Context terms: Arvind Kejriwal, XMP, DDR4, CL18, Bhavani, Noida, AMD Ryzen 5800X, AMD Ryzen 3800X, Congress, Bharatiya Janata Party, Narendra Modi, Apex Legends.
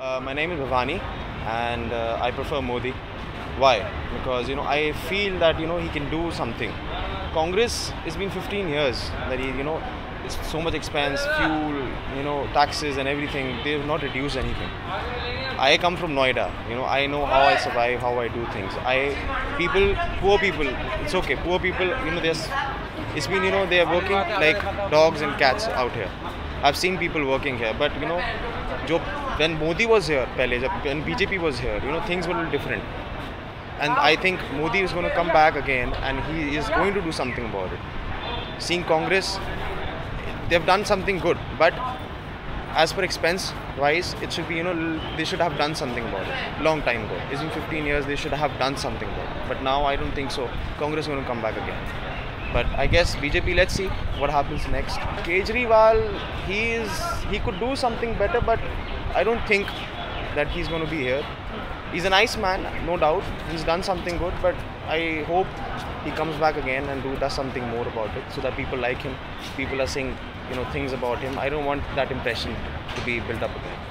My name is Bhavani, and I prefer Modi. Why? Because I feel that he can do something. Congress, it's been 15 years that he it's so much expense, fuel, taxes and everything. They have not reduced anything. I come from Noida. I know how I survive, how I do things. Poor people. It's okay. Poor people. It's been they are working like dogs and cats out here. I've seen people working here, but when Modi was here, when BJP was here, things were a little different. And I think Modi is going to come back again, and he is going to do something about it. Seeing Congress, they've done something good, but as per expense-wise, it should be they should have done something about it long time ago. It's been 15 years. They should have done something about it. But now I don't think so. Congress is going to come back again. But I guess BJP. Let's see what happens next. Kejriwal, he could do something better, but I don't think that he's going to be here. He's a nice man, no doubt. He's done something good, but I hope he comes back again and does something more about it, so that people like him. People are saying, things about him. I don't want that impression to be built up again.